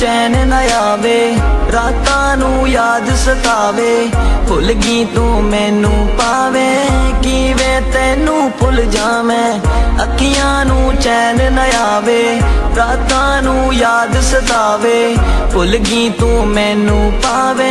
चैन ना आवे, रातां नू याद सतावे। भुल गई तू मैनू पावे, किवें तैनू भुल जावें। अखियां नू चैन ना आवे, रातां नू याद सतावे। भुल गई तू मैनू पावे,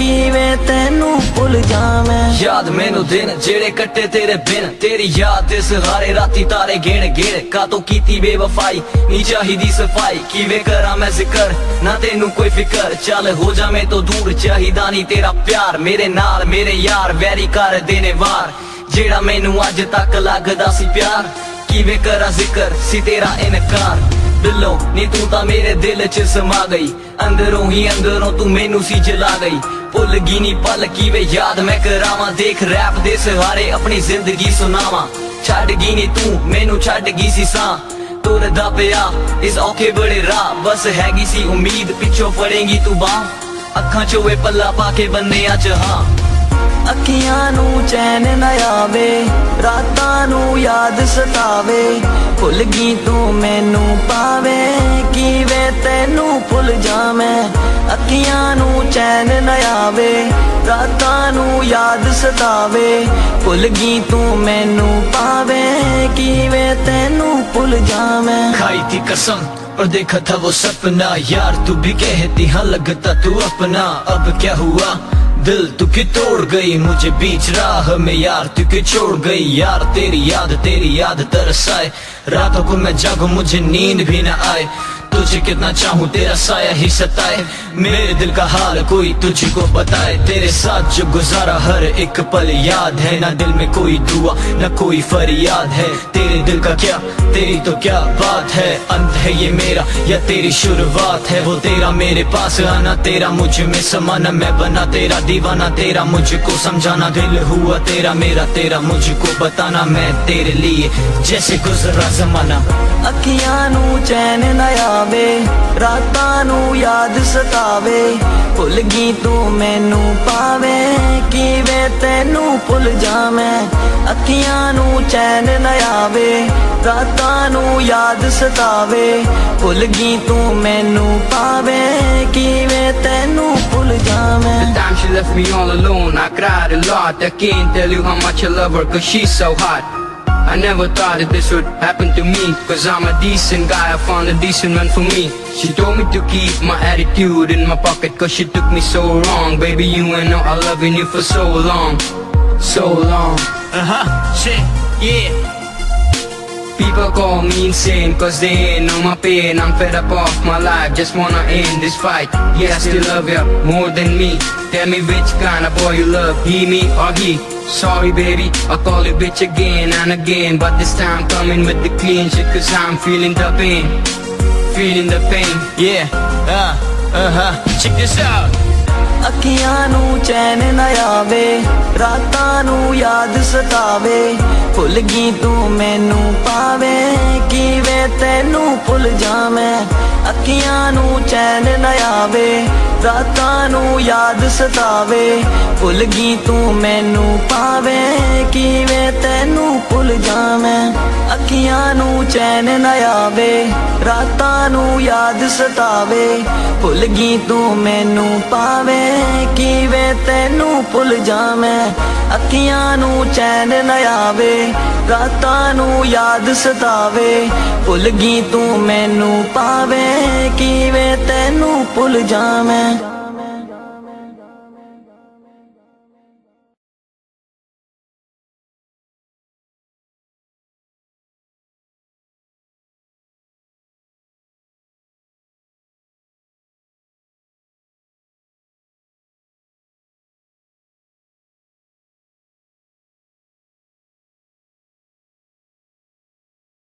किवें तैनू भुल जावें। याद मैनू दिन जेड़े कट्टे तेरे बिन, तेरी याद दे सहारे राती तारे गिण गिण। कातों कीती बेवफाई नी चाहिदी सफाई, किवें करां मैं जिक्र ना तेनू कोई फिकर। चल हो जा मैं तो दूर, चाहिदा नी तेरा प्यार। मेरे नाल मेरे यार वैरी कर देने वार, जेड़ा मैनू अज तक लगदा सी प्यार। किवें करां जिक्र सी तेरा इनकार। दिलों नी तू तां मेरे दिल च समा गई, अंदरों ही अंदरों तू मैनू सी जला गई। भुल गई नी पल किवें याद मैं करावां, देख रैप दे सहारे अपनी जिंदगी सुनावां। छड्ड गई नी तू मैनू, छड्ड गई सी सां। तुरदा पिया इस औखे बड़े राह, बस हैगी सी उम्मीद पिछों फड़ेंगी तू बाह। अखां चो वे पल्ला पाके बन्ने आ जहां। अखियां नू चैन ना आवे, रातां नू याद सतावे। भुल गई तू मैनू पावे, किवें तैनू भुल जावें। अखियां नू चैन ना आवे, रातां नू याद सतावे। भुल गई तू मैनू पावे, किवें तैनू भुल जावें। खाई थी कसम और देखा था वो सपना, यार तू भी कहती हाँ लगता तू अपना। अब क्या हुआ दिल तू क्यों तोड़ गई, मुझे बीच राह में यार तू क्यों छोड़ गई। यार तेरी याद तरसाए, रातों को मैं जागू मुझे नींद भी न आए। तुझे कितना चाहूँ तेरा साया ही सताए, मेरे दिल का हाल कोई तुझको बताए। तेरे साथ जो गुजारा हर एक पल याद है, ना दिल में कोई दुआ ना कोई फरियाद है। तेरे दिल का क्या तेरी तो क्या बात है, अंत है ये मेरा या तेरी शुरुआत है। वो तेरा मेरे पास आना, तेरा मुझ में समाना। मैं बना तेरा दीवाना, तेरा मुझको समझाना। दिल हुआ तेरा मेरा, तेरा मुझको बताना। मैं तेरे लिए जैसे गुजरा जमाना। अखियां नू चैन ना आवे, रातां नू याद सता। भुल गई तू मैनू पावे, किवें तैनू भुल जावें। अखियां नू चैन ना आवे, रातां नू याद सतावे। भुल गई तू मैनू पावे, किवें तैनू भुल जावें। The time she left me all alone, I cried a lot. I can't tell you how much I love her, cause she's so hot. I never thought that this would happen to me, cause I'm a decent guy, I found a decent man for me. She told me to keep my attitude in my pocket, cause she took me so wrong. Baby, you ain't know I loving you for so long, so long. Shit, yeah. People call me insane, cause they ain't know my pain. I'm fed up off my life, just wanna end this fight. Yeah, I still love you more than me. Tell me which kind of boy you love, he, me or he. Sorry baby, I'll call you bitch again and again, but this time coming with the clean shit, cause I'm feeling the pain. Feeling the pain, yeah, check this out. अखियां नू चैन ना आवे, रातां नू याद सतावे। भुल गई तू मैनू पावे, किवें तैनू भुल जावें। अखियां नू चैन ना आवे, रातां नू याद सतावे। भुल गई तू मैनू पावे, किवें तैनू भुल जावें। अखियां नू चैन ना आवे, रातां नू याद सतावे। भुल गई तू मैनू पावे, किवें तैनू भुल जावें। अखियां नू चैन ना आवे, रातां नू याद सतावे। भुल गई तू मैनू पावे, किवें तैनू भुल जावें।